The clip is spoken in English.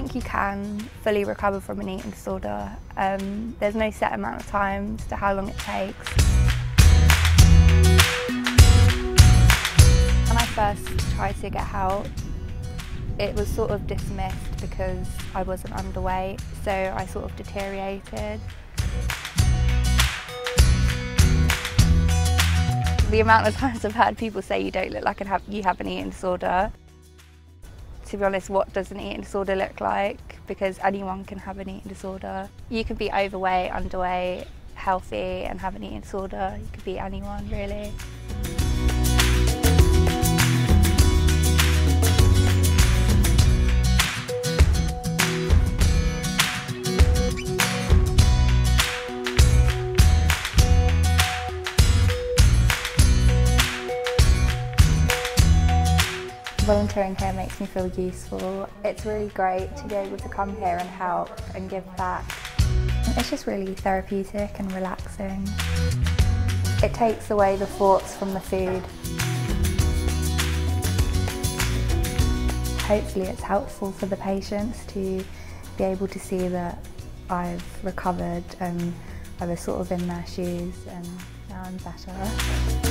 think you can fully recover from an eating disorder. There's no set amount of time as to how long it takes. When I first tried to get help, it was sort of dismissed because I wasn't underweight, so I sort of deteriorated. The amount of times I've heard people say you don't look like you have an eating disorder. To be honest, what does an eating disorder look like? Because anyone can have an eating disorder. You can be overweight, underweight, healthy and have an eating disorder. You could be anyone, really. Volunteering here makes me feel useful. It's really great to be able to come here and help and give back. It's just really therapeutic and relaxing. It takes away the thoughts from the food. Hopefully it's helpful for the patients to be able to see that I've recovered and I was sort of in their shoes and now I'm better.